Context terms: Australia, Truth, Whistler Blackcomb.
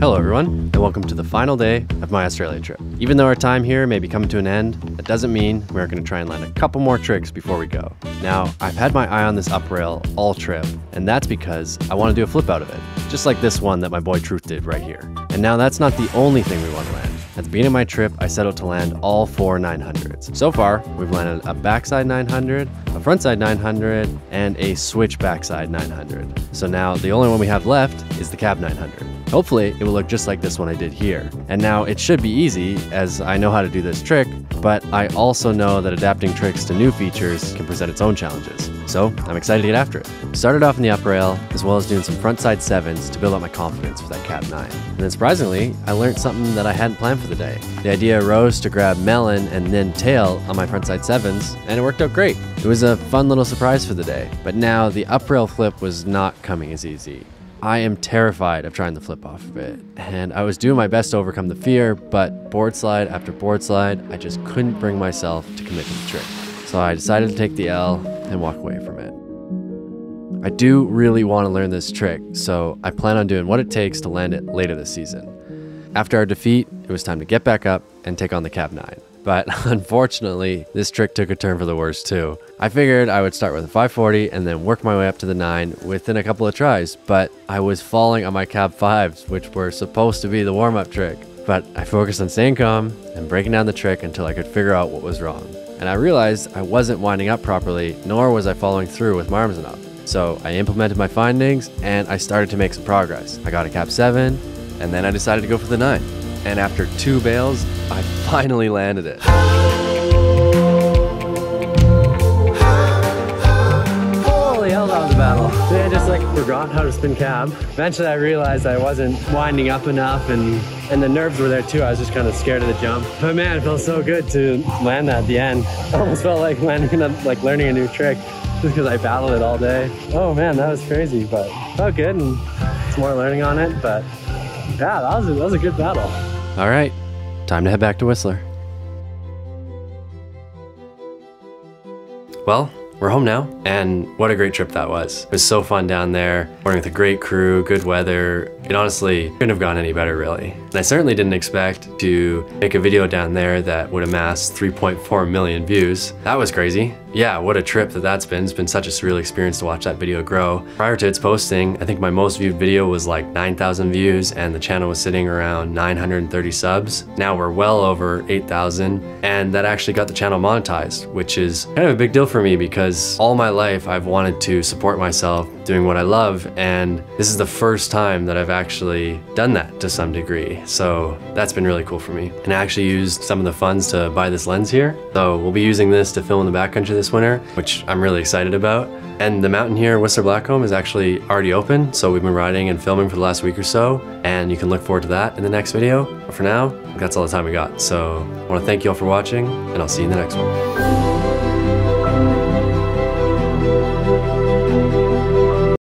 Hello everyone, and welcome to the final day of my Australia trip. Even though our time here may be coming to an end, that doesn't mean we aren't going to try and land a couple more tricks before we go. Now, I've had my eye on this up rail all trip, and that's because I want to do a flip out of it, just like this one that my boy Truth did right here. And now that's not the only thing we want to land. At the beginning of my trip, I set out to land all four 900s. So far, we've landed a backside 900, a frontside 900, and a switch backside 900. So now the only one we have left is the cab 900. Hopefully, it will look just like this one I did here. And now it should be easy, as I know how to do this trick, but I also know that adapting tricks to new features can present its own challenges. So I'm excited to get after it. Started off in the up rail, as well as doing some frontside 7s to build up my confidence for that cab 9. And then surprisingly, I learned something that I hadn't planned for the day. The idea arose to grab melon and then tail on my frontside 7s, and it worked out great. It was a fun little surprise for the day, but now the up rail flip was not coming as easy. I am terrified of trying to flip off of it, and I was doing my best to overcome the fear, but board slide after board slide, I just couldn't bring myself to commit to the trick. So I decided to take the L and walk away from it. I do really want to learn this trick, so I plan on doing what it takes to land it later this season. After our defeat, it was time to get back up and take on the cab 9. But unfortunately, this trick took a turn for the worse too. I figured I would start with a 540 and then work my way up to the 9 within a couple of tries, but I was falling on my cab 5s, which were supposed to be the warm-up trick. But I focused on staying calm and breaking down the trick until I could figure out what was wrong. And I realized I wasn't winding up properly, nor was I following through with my arms enough. So I implemented my findings and I started to make some progress. I got a cab 7, and then I decided to go for the 9. And after 2 bails, I finally landed it. Holy hell, that was a battle. Yeah, I just forgot how to spin cab. Eventually I realized I wasn't winding up enough, and the nerves were there too. I was just kind of scared of the jump. But man, it felt so good to land that at the end. It almost felt like learning a new trick, just because I battled it all day. Oh man, that was crazy, but it felt good, and it's more learning on it, but yeah, that was a good battle. All right, time to head back to Whistler. Well, we're home now, and what a great trip that was. It was so fun down there, working with a great crew, good weather. It honestly couldn't have gone any better, really. And I certainly didn't expect to make a video down there that would amass 3.4 million views. That was crazy. Yeah, what a trip that's been. It's been such a surreal experience to watch that video grow. Prior to its posting, I think my most viewed video was like 9,000 views, and the channel was sitting around 930 subs. Now we're well over 8,000, and that actually got the channel monetized, which is kind of a big deal for me because all my life I've wanted to support myself doing what I love, and this is the first time that I've actually done that to some degree. So that's been really cool for me. And I actually used some of the funds to buy this lens here. So we'll be using this to film in the backcountry this winter, which I'm really excited about. And the mountain here, Whistler Blackcomb, is actually already open. So we've been riding and filming for the last week or so, and you can look forward to that in the next video. But for now, that's all the time we got. So I want to thank you all for watching, and I'll see you in the next one.